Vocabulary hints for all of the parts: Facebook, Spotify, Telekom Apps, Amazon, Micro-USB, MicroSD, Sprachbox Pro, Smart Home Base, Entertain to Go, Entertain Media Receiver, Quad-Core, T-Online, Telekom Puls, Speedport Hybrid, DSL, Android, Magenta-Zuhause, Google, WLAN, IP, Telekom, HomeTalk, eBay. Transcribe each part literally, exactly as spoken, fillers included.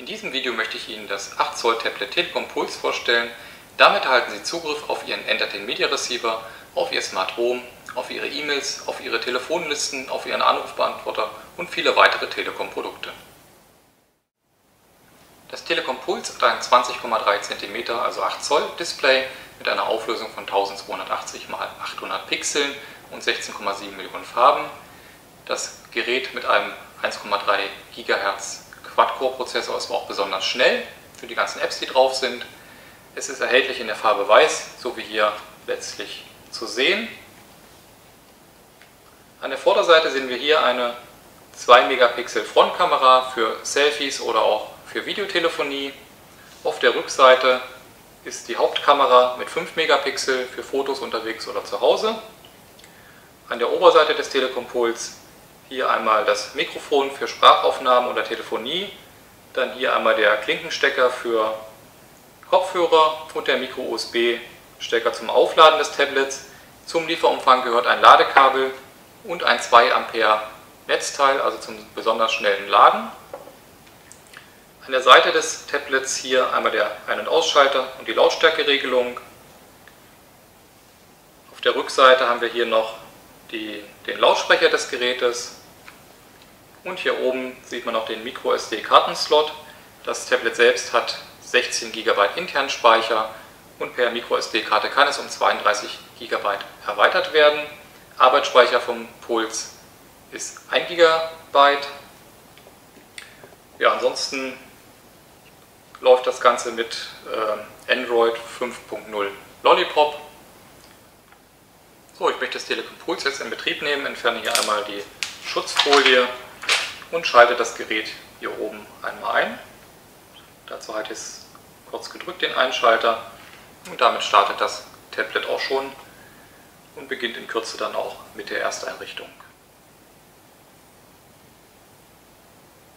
In diesem Video möchte ich Ihnen das acht Zoll Tablet Telekom Puls vorstellen. Damit erhalten Sie Zugriff auf Ihren Entertain Media Receiver, auf Ihr Smart Home, auf Ihre E-Mails, auf Ihre Telefonlisten, auf Ihren Anrufbeantworter und viele weitere Telekom Produkte. Das Telekom Puls hat ein zwanzig Komma drei Zentimeter, also acht Zoll Display mit einer Auflösung von eintausendzweihundertachtzig mal achthundert Pixeln und sechzehn Komma sieben Millionen Farben. Das Gerät mit einem eins Komma drei Gigahertz Quad-Core Prozessor ist auch besonders schnell für die ganzen Apps, die drauf sind. Es ist erhältlich in der Farbe Weiß, so wie hier letztlich zu sehen. An der Vorderseite sehen wir hier eine zwei Megapixel Frontkamera für Selfies oder auch für Videotelefonie. Auf der Rückseite ist die Hauptkamera mit fünf Megapixel für Fotos unterwegs oder zu Hause. An der Oberseite des Telekom Puls hier einmal das Mikrofon für Sprachaufnahmen oder Telefonie, dann hier einmal der Klinkenstecker für Kopfhörer und der Micro-U S B-Stecker zum Aufladen des Tablets. Zum Lieferumfang gehört ein Ladekabel und ein zwei Ampere Netzteil, also zum besonders schnellen Laden. An der Seite des Tablets hier einmal der Ein- und Ausschalter und die Lautstärkeregelung. Auf der Rückseite haben wir hier noch die, den Lautsprecher des Gerätes. Und hier oben sieht man noch den Micro S D-Kartenslot. Das Tablet selbst hat sechzehn Gigabyte internen Speicher und per Micro S D-Karte kann es um zweiunddreißig Gigabyte erweitert werden. Arbeitsspeicher vom Puls ist ein Gigabyte. Ja, ansonsten läuft das Ganze mit äh, Android fünf Punkt null Lollipop. So, ich möchte das Telekom Puls jetzt in Betrieb nehmen, entferne hier einmal die Schutzfolie und schalte das Gerät hier oben einmal ein. Dazu halte ich es kurz gedrückt, den Einschalter, und damit startet das Tablet auch schon und beginnt in Kürze dann auch mit der Ersteinrichtung.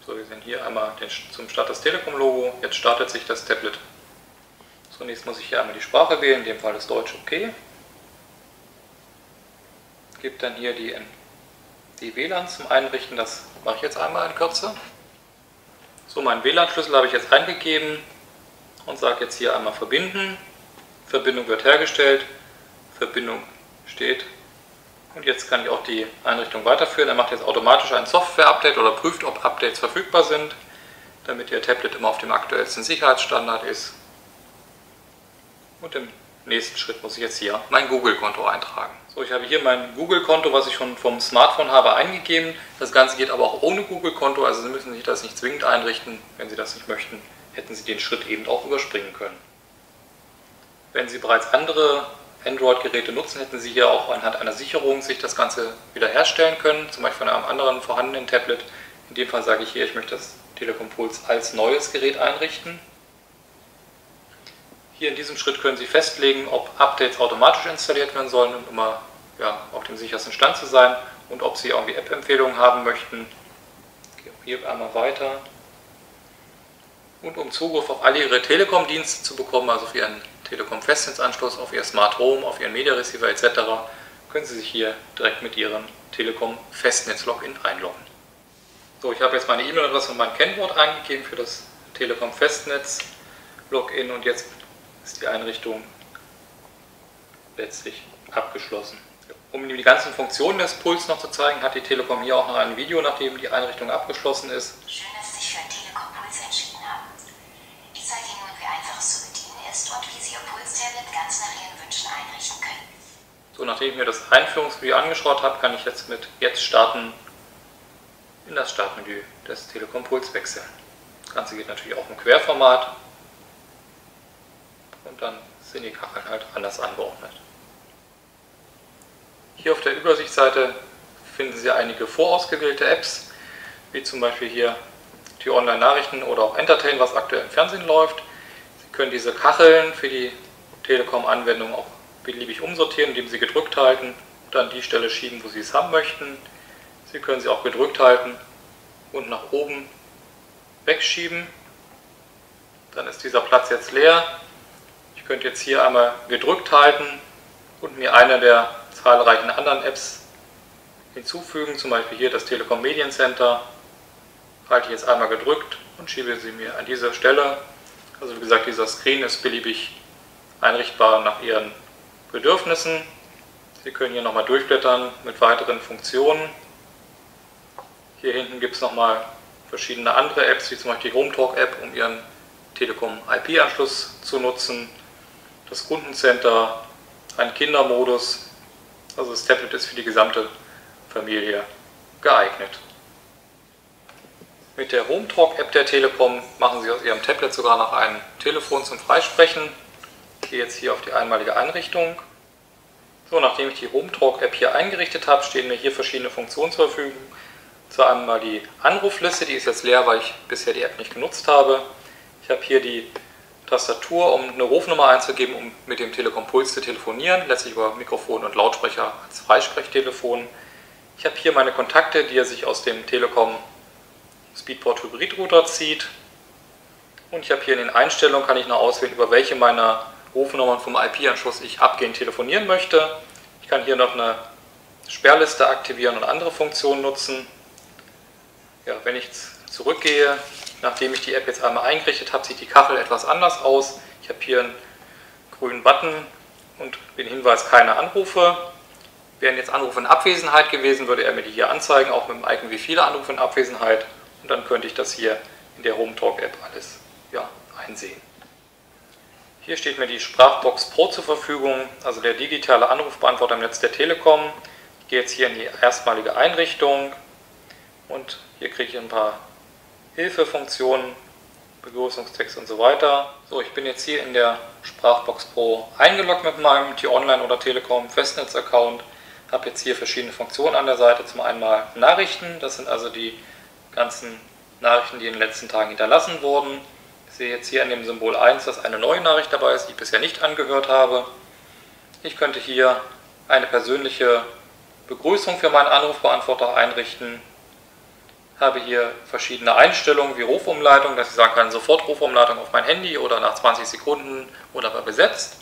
So, wir sehen hier einmal den, zum Start das Telekom-Logo. Jetzt startet sich das Tablet. Zunächst muss ich hier einmal die Sprache wählen, in dem Fall ist Deutsch okay. Gebe dann hier die, die W L A Ns zum Einrichten, das mache ich jetzt einmal in Kürze. So, meinen W L A N-Schlüssel habe ich jetzt eingegeben und sage jetzt hier einmal verbinden. Verbindung wird hergestellt, Verbindung steht. Und jetzt kann ich auch die Einrichtung weiterführen. Er macht jetzt automatisch ein Software-Update oder prüft, ob Updates verfügbar sind, damit Ihr Tablet immer auf dem aktuellsten Sicherheitsstandard ist. Und im nächsten Schritt muss ich jetzt hier mein Google-Konto eintragen. So, ich habe hier mein Google-Konto, was ich schon vom Smartphone habe, eingegeben. Das Ganze geht aber auch ohne Google-Konto, also Sie müssen sich das nicht zwingend einrichten. Wenn Sie das nicht möchten, hätten Sie den Schritt eben auch überspringen können. Wenn Sie bereits andere Android-Geräte nutzen, hätten Sie hier auch anhand einer Sicherung sich das Ganze wiederherstellen können, zum Beispiel von einem anderen vorhandenen Tablet. In dem Fall sage ich hier, ich möchte das Telekom Puls als neues Gerät einrichten. Hier in diesem Schritt können Sie festlegen, ob Updates automatisch installiert werden sollen, um immer ja, auf dem sichersten Stand zu sein, und ob Sie irgendwie App-Empfehlungen haben möchten. Ich gehe hier einmal weiter. Und um Zugriff auf alle Ihre Telekom-Dienste zu bekommen, also für Ihren Telekom-Festnetzanschluss, auf Ihr Smart Home, auf Ihren Media Receiver et cetera, können Sie sich hier direkt mit Ihrem Telekom-Festnetz-Login einloggen. So, ich habe jetzt meine E-Mail-Adresse und mein Kennwort eingegeben für das Telekom-Festnetz-Login und jetzt ist die Einrichtung letztlich abgeschlossen. Um Ihnen die ganzen Funktionen des Puls noch zu zeigen, hat die Telekom hier auch noch ein Video, nachdem die Einrichtung abgeschlossen ist. Schön, dass Sie sich für den Telekom Puls entschieden haben. Ich zeige Ihnen nun, wie einfach es zu bedienen ist und wie Sie Ihr Puls-Tablet ganz nach Ihren Wünschen einrichten können. So, nachdem ich mir das Einführungsvideo angeschaut habe, kann ich jetzt mit Jetzt starten in das Startmenü des Telekom Puls wechseln. Das Ganze geht natürlich auch im Querformat. Und dann sind die Kacheln halt anders angeordnet. Hier auf der Übersichtsseite finden Sie einige vorausgewählte Apps, wie zum Beispiel hier T-Online Nachrichten oder auch Entertain, was aktuell im Fernsehen läuft. Sie können diese Kacheln für die Telekom-Anwendung auch beliebig umsortieren, indem Sie gedrückt halten und an die Stelle schieben, wo Sie es haben möchten. Sie können sie auch gedrückt halten und nach oben wegschieben. Dann ist dieser Platz jetzt leer. Ich könnte jetzt hier einmal gedrückt halten und mir eine der zahlreichen anderen Apps hinzufügen, zum Beispiel hier das Telekom Mediencenter halte ich jetzt einmal gedrückt und schiebe sie mir an diese Stelle. Also wie gesagt, dieser Screen ist beliebig einrichtbar nach Ihren Bedürfnissen. Sie können hier nochmal durchblättern mit weiteren Funktionen. Hier hinten gibt es nochmal verschiedene andere Apps, wie zum Beispiel die HomeTalk-App, um Ihren Telekom-I P-Anschluss zu nutzen. Das Kundencenter, ein Kindermodus. Also das Tablet ist für die gesamte Familie geeignet. Mit der HomeTalk-App der Telekom machen Sie aus Ihrem Tablet sogar noch ein Telefon zum Freisprechen. Ich gehe jetzt hier auf die einmalige Einrichtung. So, nachdem ich die HomeTalk-App hier eingerichtet habe, stehen mir hier verschiedene Funktionen zur Verfügung. Zu einmal die Anrufliste, die ist jetzt leer, weil ich bisher die App nicht genutzt habe. Ich habe hier die Tastatur, um eine Rufnummer einzugeben, um mit dem Telekom Puls zu telefonieren, letztlich über Mikrofon und Lautsprecher als Freisprechtelefon. Ich habe hier meine Kontakte, die er sich aus dem Telekom Speedport Hybrid Router zieht. Und ich habe hier in den Einstellungen, kann ich noch auswählen, über welche meiner Rufnummern vom I P-Anschluss ich abgehend telefonieren möchte. Ich kann hier noch eine Sperrliste aktivieren und andere Funktionen nutzen. Ja, wenn ich zurückgehe, nachdem ich die App jetzt einmal eingerichtet habe, sieht die Kachel etwas anders aus. Ich habe hier einen grünen Button und den Hinweis keine Anrufe. Wären jetzt Anrufe in Abwesenheit gewesen, würde er mir die hier anzeigen, auch mit dem Icon wie viele Anrufe in Abwesenheit. Und dann könnte ich das hier in der HomeTalk-App alles ja, einsehen. Hier steht mir die Sprachbox Pro zur Verfügung, also der digitale Anrufbeantworter im Netz der Telekom. Ich gehe jetzt hier in die erstmalige Einrichtung und hier kriege ich ein paar Hilfefunktionen, Begrüßungstext und so weiter. So, ich bin jetzt hier in der Sprachbox Pro eingeloggt mit meinem T-Online oder Telekom Festnetz-Account. Habe jetzt hier verschiedene Funktionen an der Seite. Zum einen mal Nachrichten, das sind also die ganzen Nachrichten, die in den letzten Tagen hinterlassen wurden. Ich sehe jetzt hier an dem Symbol eins, dass eine neue Nachricht dabei ist, die ich bisher nicht angehört habe. Ich könnte hier eine persönliche Begrüßung für meinen Anrufbeantworter einrichten. Habe hier verschiedene Einstellungen wie Rufumleitung, dass ich sagen kann, sofort Rufumleitung auf mein Handy oder nach zwanzig Sekunden oder bei besetzt.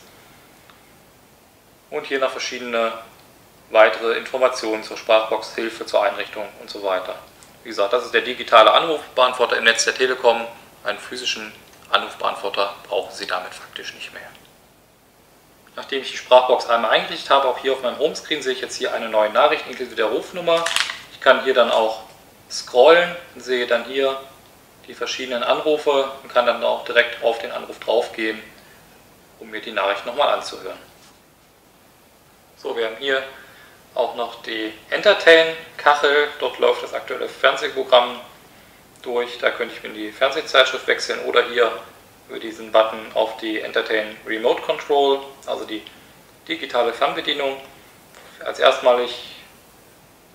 Und hier noch verschiedene weitere Informationen zur Sprachbox, Hilfe zur Einrichtung und so weiter. Wie gesagt, das ist der digitale Anrufbeantworter im Netz der Telekom. Einen physischen Anrufbeantworter brauchen Sie damit faktisch nicht mehr. Nachdem ich die Sprachbox einmal eingerichtet habe, auch hier auf meinem Homescreen sehe ich jetzt hier eine neue Nachricht inklusive der Rufnummer. Ich kann hier dann auch scrollen und sehe dann hier die verschiedenen Anrufe und kann dann auch direkt auf den Anruf draufgehen, um mir die Nachricht nochmal anzuhören. So, wir haben hier auch noch die Entertain-Kachel. Dort läuft das aktuelle Fernsehprogramm durch, da könnte ich mir die Fernsehzeitschrift wechseln oder hier über diesen Button auf die Entertain Remote Control, also die digitale Fernbedienung. Als erstmalig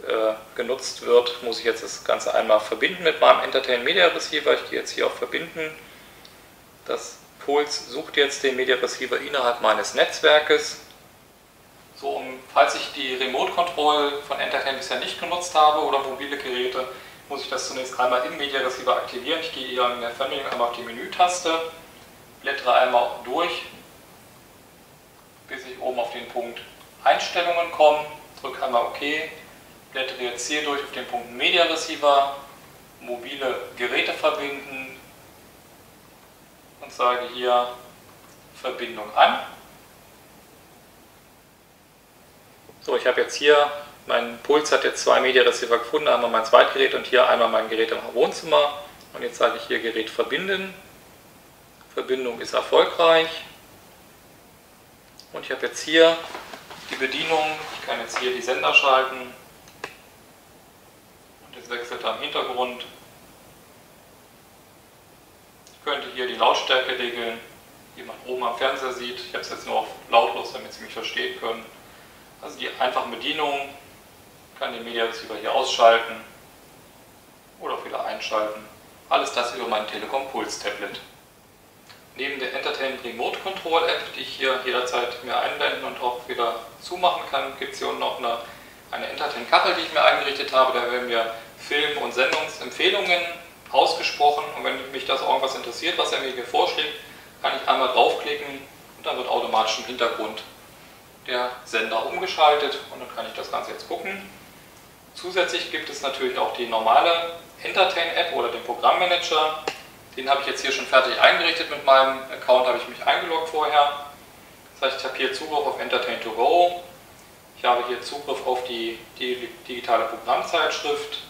äh, genutzt wird, muss ich jetzt das Ganze einmal verbinden mit meinem Entertain Media Receiver. Ich gehe jetzt hier auf Verbinden. Das Puls sucht jetzt den Media Receiver innerhalb meines Netzwerkes. So, um, falls ich die Remote Control von Entertain bisher nicht genutzt habe oder mobile Geräte, muss ich das zunächst einmal im Media Receiver aktivieren. Ich gehe hier in der Fernbedienung einmal auf die Menütaste, blättere einmal durch, bis ich oben auf den Punkt Einstellungen komme, drücke einmal OK, blättere jetzt hier durch auf den Punkt Media Receiver, mobile Geräte verbinden und sage hier Verbindung an. So, ich habe jetzt hier mein Puls hat jetzt zwei Media Receiver gefunden, einmal mein Zweitgerät und hier einmal mein Gerät im Wohnzimmer. Und jetzt sage ich hier Gerät verbinden. Verbindung ist erfolgreich. Und ich habe jetzt hier die Bedienung. Ich kann jetzt hier die Sender schalten. Und jetzt wechselt er im Hintergrund. Ich könnte hier die Lautstärke regeln, die man oben am Fernseher sieht. Ich habe es jetzt nur auf lautlos, damit Sie mich verstehen können. Also die einfachen Bedienungen. Ich kann den Media Receiver hier ausschalten oder auch wieder einschalten. Alles das über mein Telekom Puls Tablet. Neben der Entertain Remote Control App, die ich hier jederzeit mir einblenden und auch wieder zumachen kann, gibt es hier unten noch eine, eine Entertain Kachel, die ich mir eingerichtet habe. Da werden mir Film- und Sendungsempfehlungen ausgesprochen. Und wenn mich das irgendwas interessiert, was er mir hier vorschlägt, kann ich einmal draufklicken und dann wird automatisch im Hintergrund der Sender umgeschaltet und dann kann ich das Ganze jetzt gucken. Zusätzlich gibt es natürlich auch die normale Entertain-App oder den Programmmanager. Den habe ich jetzt hier schon fertig eingerichtet mit meinem Account, habe ich mich eingeloggt vorher. Das heißt, ich habe hier Zugriff auf Entertain to Go. Ich habe hier Zugriff auf die, die digitale Programmzeitschrift.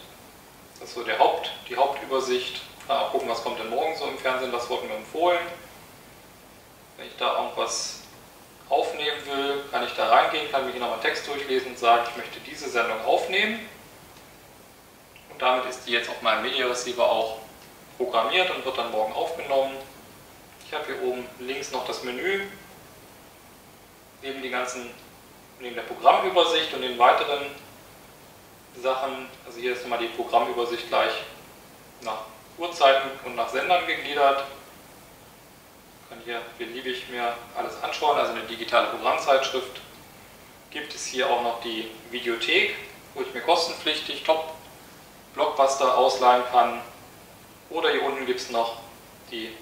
Das ist so der Haupt, die Hauptübersicht. Mal gucken, was kommt denn morgen so im Fernsehen, was wird mir empfohlen. Wenn ich da irgendwas aufnehmen will, kann ich da reingehen, kann mir hier nochmal Text durchlesen und sagen, ich möchte diese Sendung aufnehmen. Und damit ist die jetzt auf meinem Media Receiver auch programmiert und wird dann morgen aufgenommen. Ich habe hier oben links noch das Menü. Neben, die ganzen, neben der Programmübersicht und den weiteren Sachen, also hier ist nochmal die Programmübersicht gleich nach Uhrzeiten und nach Sendern gegliedert. Ich kann hier beliebig mir alles anschauen, also eine digitale Programmzeitschrift. Gibt es hier auch noch die Videothek, wo ich mir kostenpflichtig Top-Blockbuster ausleihen kann. Oder hier unten gibt es noch die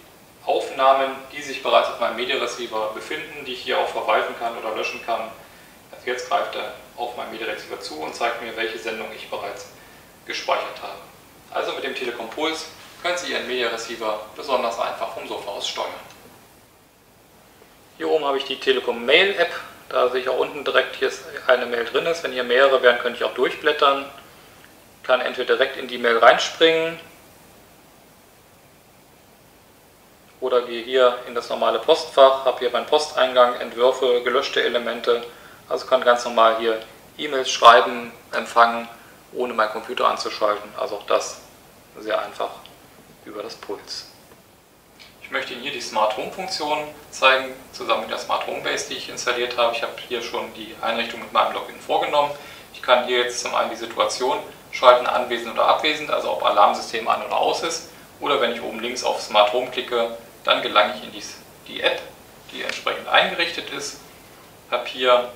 Aufnahmen, die sich bereits auf meinem Media Receiver befinden, die ich hier auch verwalten kann oder löschen kann. Also jetzt greift er auf meinem Media Receiver zu und zeigt mir, welche Sendung ich bereits gespeichert habe. Also mit dem Telekom Puls können Sie Ihren Media Receiver besonders einfach vom Sofa aus steuern. Hier oben habe ich die Telekom Mail App, da sehe ich auch unten direkt, hier eine Mail drin ist. Wenn hier mehrere wären, könnte ich auch durchblättern. Ich kann entweder direkt in die Mail reinspringen oder gehe hier in das normale Postfach, habe hier meinen Posteingang, Entwürfe, gelöschte Elemente. Also kann ganz normal hier E-Mails schreiben, empfangen, ohne meinen Computer anzuschalten. Also auch das sehr einfach über das Puls. Ich möchte Ihnen hier die Smart Home Funktion zeigen, zusammen mit der Smart Home Base, die ich installiert habe. Ich habe hier schon die Einrichtung mit meinem Login vorgenommen. Ich kann hier jetzt zum einen die Situation schalten, anwesend oder abwesend, also ob Alarmsystem an oder aus ist. Oder wenn ich oben links auf Smart Home klicke, dann gelange ich in die App, die entsprechend eingerichtet ist. Ich habe hier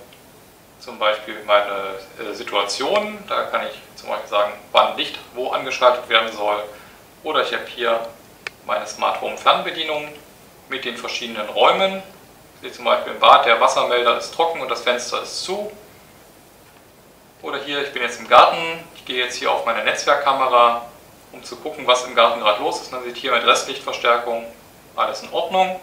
zum Beispiel meine Situation, da kann ich zum Beispiel sagen, wann Licht wo angeschaltet werden soll. Oder ich habe hier meine Smart Home Fernbedienung mit den verschiedenen Räumen. Ich sehe zum Beispiel im Bad, der Wassermelder ist trocken und das Fenster ist zu. Oder hier, ich bin jetzt im Garten, ich gehe jetzt hier auf meine Netzwerkkamera, um zu gucken, was im Garten gerade los ist. Man sieht hier mit Restlichtverstärkung, alles in Ordnung.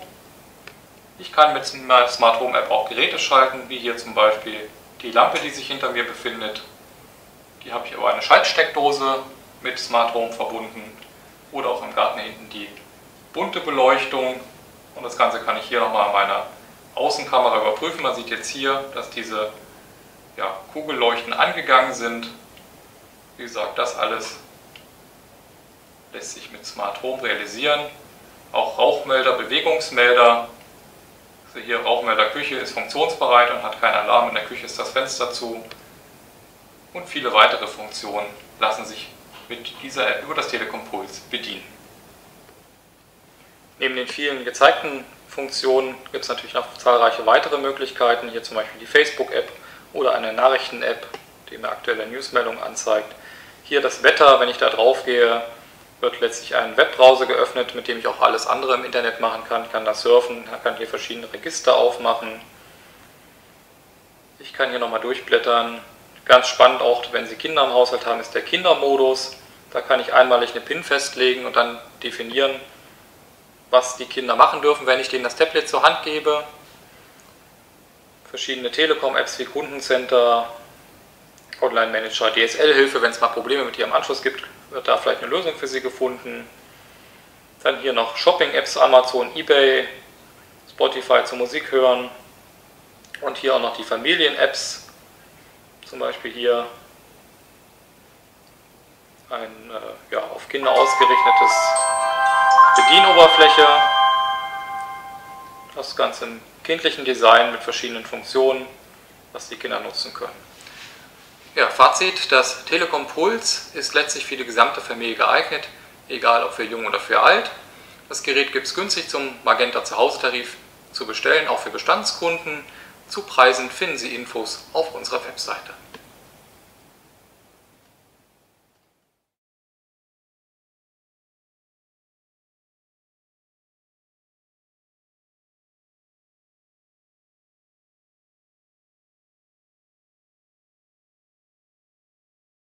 Ich kann mit meiner Smart Home App auch Geräte schalten, wie hier zum Beispiel die Lampe, die sich hinter mir befindet. Die habe ich über eine Schaltsteckdose mit Smart Home verbunden oder auch im Garten hinten die bunte Beleuchtung. Und das Ganze kann ich hier nochmal an meiner Außenkamera überprüfen. Man sieht jetzt hier, dass diese ja, Kugelleuchten angegangen sind. Wie gesagt, das alles lässt sich mit Smart Home realisieren. Auch Rauchmelder, Bewegungsmelder. Also hier Rauchmelder Küche ist funktionsbereit und hat keinen Alarm. In der Küche ist das Fenster zu. Und viele weitere Funktionen lassen sich mit dieser App über das Telekom Puls bedienen. Neben den vielen gezeigten Funktionen gibt es natürlich noch zahlreiche weitere Möglichkeiten. Hier zum Beispiel die Facebook-App oder eine Nachrichten-App, die mir aktuelle Newsmeldungen anzeigt. Hier das Wetter, wenn ich da drauf gehe, wird letztlich ein Webbrowser geöffnet, mit dem ich auch alles andere im Internet machen kann. Ich kann da surfen, kann hier verschiedene Register aufmachen. Ich kann hier nochmal durchblättern. Ganz spannend auch, wenn Sie Kinder im Haushalt haben, ist der Kindermodus. Da kann ich einmalig eine PIN festlegen und dann definieren, was die Kinder machen dürfen, wenn ich denen das Tablet zur Hand gebe. Verschiedene Telekom-Apps wie Kundencenter, Online-Manager, D S L-Hilfe, wenn es mal Probleme mit Ihrem Anschluss gibt, wird da vielleicht eine Lösung für Sie gefunden. Dann hier noch Shopping-Apps, Amazon, eBay, Spotify zum Musik hören und hier auch noch die Familien-Apps, zum Beispiel hier ein äh, ja, auf Kinder ausgerichtetes Bedienoberfläche, das Ganze im kindlichen Design mit verschiedenen Funktionen, was die Kinder nutzen können. Ja, Fazit, das Telekom Puls ist letztlich für die gesamte Familie geeignet, egal ob für jung oder für alt. Das Gerät gibt es günstig zum Magenta-Zuhause-Tarif zu bestellen, auch für Bestandskunden. Zu Preisen finden Sie Infos auf unserer Webseite.